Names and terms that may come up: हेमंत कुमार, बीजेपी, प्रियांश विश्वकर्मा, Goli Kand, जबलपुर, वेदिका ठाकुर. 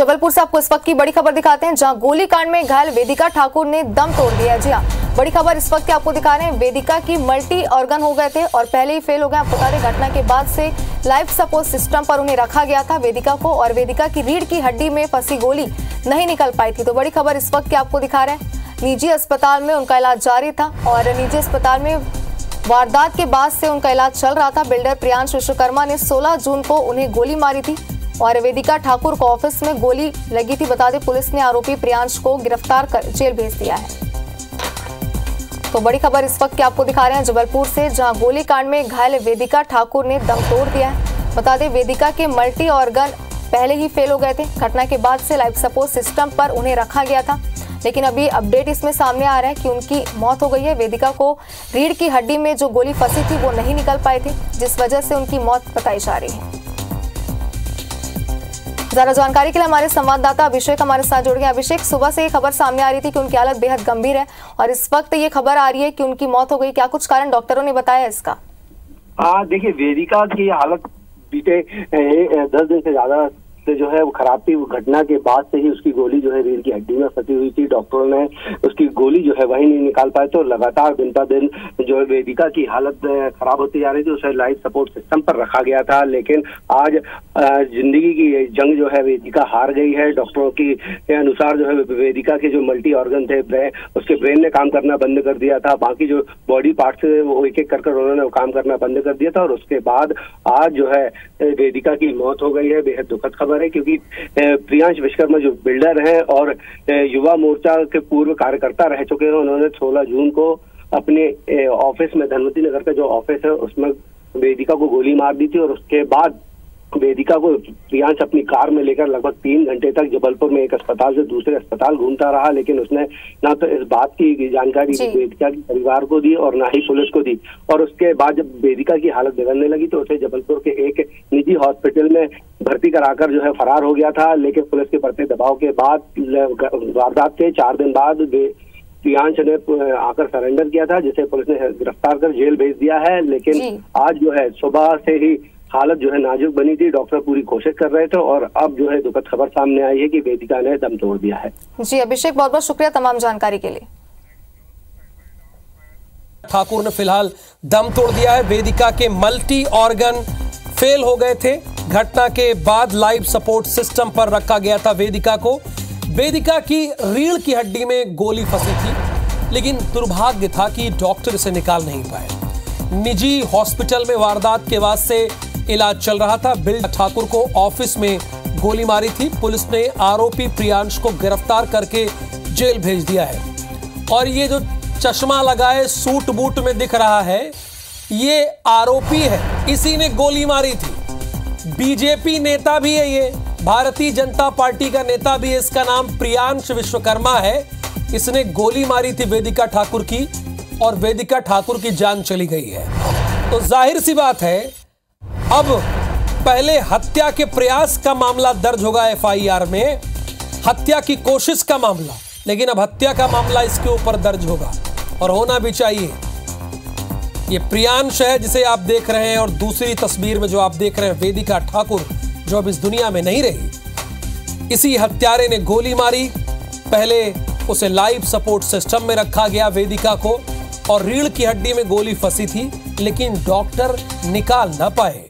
जबलपुर से आपको इस वक्त की बड़ी खबर दिखाते हैं, जहां गोलीकांड में घायल वेदिका ठाकुर ने दम तोड़ दिया। जी हाँ, बड़ी खबर इस वक्त आपको दिखा रहे हैं। वेदिका की मल्टी ऑर्गन हो गए थे और पहले ही फेल हो गए। आपको बता दें, घटना के बाद से लाइफ सपोर्ट सिस्टम पर उन्हें रखा गया था वेदिका को, और वेदिका की रीढ़ की हड्डी में फंसी गोली नहीं निकल पाई थी। तो बड़ी खबर इस वक्त आपको दिखा रहे हैं, निजी अस्पताल में उनका इलाज जारी था और निजी अस्पताल में वारदात के बाद से उनका इलाज चल रहा था। बिल्डर प्रियांश विश्वकर्मा ने 16 जून को उन्हें गोली मारी थी और वेदिका ठाकुर को ऑफिस में गोली लगी थी। बता दें, पुलिस ने आरोपी प्रियांश को गिरफ्तार कर जेल भेज दिया है। तो बड़ी खबर इस वक्त आपको दिखा रहे हैं जबलपुर से, जहां गोलीकांड में घायल वेदिका ठाकुर ने दम तोड़ दिया है। बता दें, वेदिका के मल्टी ऑर्गन पहले ही फेल हो गए थे। घटना के बाद से लाइफ सपोर्ट सिस्टम पर उन्हें रखा गया था, लेकिन अभी अपडेट इसमें सामने आ रहा है कि उनकी मौत हो गई है। वेदिका को रीढ़ की हड्डी में जो गोली फंसी थी वो नहीं निकल पाई थी, जिस वजह से उनकी मौत बताई जा रही है। ज्यादा जानकारी के लिए हमारे संवाददाता अभिषेक हमारे साथ जुड़ गए। अभिषेक, सुबह से ये खबर सामने आ रही थी कि उनकी हालत बेहद गंभीर है और इस वक्त ये खबर आ रही है कि उनकी मौत हो गई, क्या कुछ कारण डॉक्टरों ने बताया इसका? देखिए, वेदिका की हालत बीते 10 दिन से ज्यादा से जो है वो खराब थी। घटना के बाद से ही उसकी गोली जो है रीढ़ की हड्डी में फंसी हुई थी। डॉक्टरों ने उसकी गोली जो है वही नहीं निकाल पाए, तो लगातार दिन ब दिन जो है वेदिका की हालत खराब होती जा रही थी। उसे लाइफ सपोर्ट सिस्टम पर रखा गया था, लेकिन आज जिंदगी की जंग जो है वेदिका हार गई है। डॉक्टरों के अनुसार जो है वेदिका के जो मल्टी ऑर्गन थे, उसके ब्रेन ने काम करना बंद कर दिया था। बाकी जो बॉडी पार्ट्स थे वो एक एक करके उन्होंने काम करना बंद कर दिया था और उसके बाद आज जो है वेदिका की मौत हो गई है। बेहद दुखद है, क्योंकि प्रियांश विश्वकर्मा जो बिल्डर हैं और युवा मोर्चा के पूर्व कार्यकर्ता रह चुके हैं, उन्होंने 16 जून को अपने ऑफिस में धनवती नगर का जो ऑफिस है उसमें वेदिका को गोली मार दी थी और उसके बाद वेदिका को प्रियांश अपनी कार में लेकर लगभग 3 घंटे तक जबलपुर में एक अस्पताल से दूसरे अस्पताल घूमता रहा, लेकिन उसने ना तो इस बात की जानकारी वेदिका के परिवार को दी और ना ही पुलिस को दी। और उसके बाद जब वेदिका की हालत बिगड़ने लगी तो उसे जबलपुर के एक निजी हॉस्पिटल में भर्ती कराकर जो है फरार हो गया था, लेकिन पुलिस के बढ़ते दबाव के बाद वारदात के 4 दिन बाद प्रियांश ने आकर सरेंडर किया था, जिसे पुलिस ने गिरफ्तार कर जेल भेज दिया है। लेकिन आज जो है सुबह से ही हालत जो है नाजुक बनी थी, डॉक्टर पूरी कोशिश कर रहे थे और अब जो है दुखद खबर सामने आई है कि वेदिका ने दम तोड़ दिया है। जी अभिषेक, बहुत बहुत शुक्रिया तमाम जानकारी के लिए। ठाकुर ने फिलहाल दम तोड़ दिया है। वेदिका के मल्टी ऑर्गन फेल हो गए थे। घटना के बाद लाइफ सपोर्ट सिस्टम पर रखा गया था वेदिका को। वेदिका की रीढ़ की हड्डी में गोली फंसी थी, लेकिन दुर्भाग्य था कि डॉक्टर इसे निकाल नहीं पाए। निजी हॉस्पिटल में वारदात के बाद से इलाज चल रहा था। बिल्डर ठाकुर को ऑफिस में गोली मारी थी। पुलिस ने आरोपी प्रियांश को गिरफ्तार करके जेल भेज दिया है। और ये जो चश्मा लगाए सूट बूट में दिख रहा है, ये आरोपी है, इसी ने गोली मारी थी। बीजेपी नेता भी है, ये भारतीय जनता पार्टी का नेता भी है। इसका नाम प्रियांश विश्वकर्मा है। इसने गोली मारी थी वेदिका ठाकुर की और वेदिका ठाकुर की जान चली गई है। तो जाहिर सी बात है, अब पहले हत्या के प्रयास का मामला दर्ज होगा एफआईआर में, हत्या की कोशिश का मामला, लेकिन अब हत्या का मामला इसके ऊपर दर्ज होगा और होना भी चाहिए। ये प्रियांश है जिसे आप देख रहे हैं और दूसरी तस्वीर में जो आप देख रहे हैं वेदिका ठाकुर, जो अब इस दुनिया में नहीं रही। इसी हत्यारे ने गोली मारी। पहले उसे लाइफ सपोर्ट सिस्टम में रखा गया वेदिका को और रीढ़ की हड्डी में गोली फंसी थी, लेकिन डॉक्टर निकाल ना पाए।